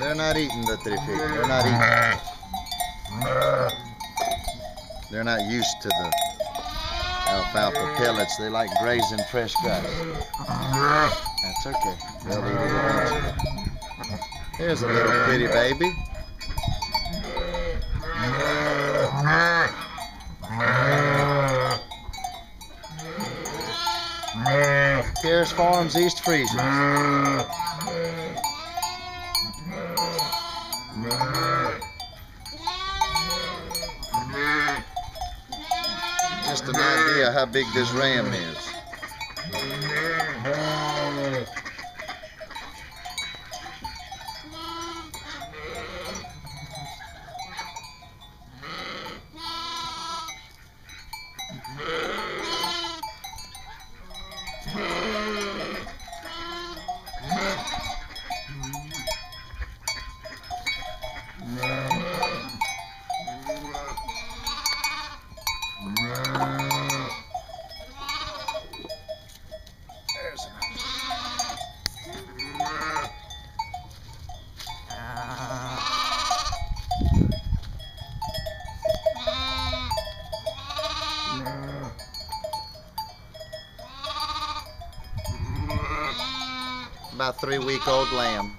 They're not eating the 3 feet. They're not eating. They're not used to the alfalfa pellets. They like grazing fresh grass. That's okay. They'll eat it eventually. Here's a little pretty baby. Here's Farms East Freezer. Just an idea how big this ram is. About 3-week-old lamb.